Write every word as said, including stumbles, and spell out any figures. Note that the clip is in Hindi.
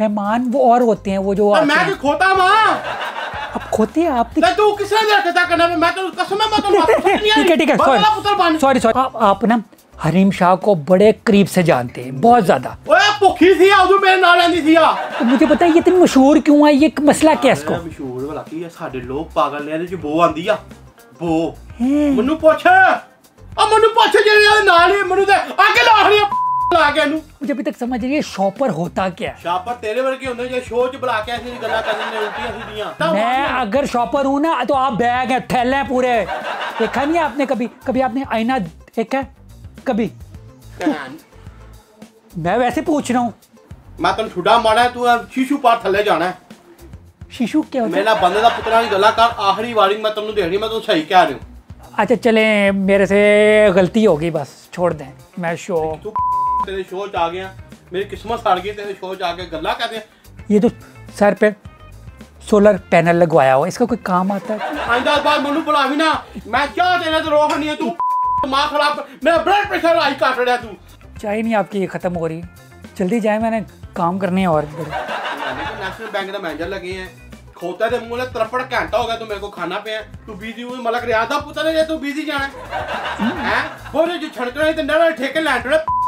रहमान वो और होते हैं वो जो आ, मैं भी खोता मां। अब खोते आप तू किसने देखता करना मैं मैं तो कसम है मैं तो ठीक है ठीक है सॉरी सॉरी आप ना हरीम शाह को बड़े करीब से जानते हैं बहुत ज्यादा। ओए भुखी थी आज मेरे नाल आंदी थी तो मुझे पता है ये इतनी मशहूर क्यों है, ये मसला क्या है इसको? मशहूर वाला की है साडे लोग पागल ने जो बो आंदी आ बो मनु पूछ आ मनु पूछ जे नाल ही मनु दे आगे लाखनी मुझे अभी तक समझ रही है शॉपर होता क्या है? शॉपर तेरे वर्ग के होने चाहिए शो च बुला के ऐसी गल्ला करने उल्टी ऐसी दियां। मैं अगर शॉपर हूं ना तो आप बैग है थैले हैं पूरे। देखा नहीं आपने कभी कभी आपने आईना देखा है कभी? मैं वैसे पूछ रहा हूँ मैं तेन ठुडा मारा तू शीशू पार थले जाना है। शीशू क्या होता है? मेरा बंदे दा पुत्रा दी गल्ला कर आखिरी वारी मैं तेनू देनी मैं तू सही कह रही हूं। अच्छा चले मेरे से गलती हो गई बस छोड़ दें मैं शो तेरे शो आ गया मेरी किस्मत साड़ गई तेरे शो आ के गल्ला कर दे। ये तो सर पे सोलर पैनल लगवाया हुआ इसका कोई काम आता है? आइंदा बार मनु बुलावी ना मैं क्या तेरे तो रोक नहीं है तू दिमाग खराब मेरा ब्लड प्रेशर हाई काट रहा है तू। चाय नहीं आपकी ये खत्म हो रही जल्दी जाए मैंने काम करने हैं और नेशनल बैंक का मैनेजर लगे हैं खोता है मुंह तिरपन घंटा हो गया तू मेरे को खाना पे है तू बिजी हुई मलक रियादा पुत्र है तू बिजी जाना है हैं बोले जो छड़कना है तो ठेके लैंड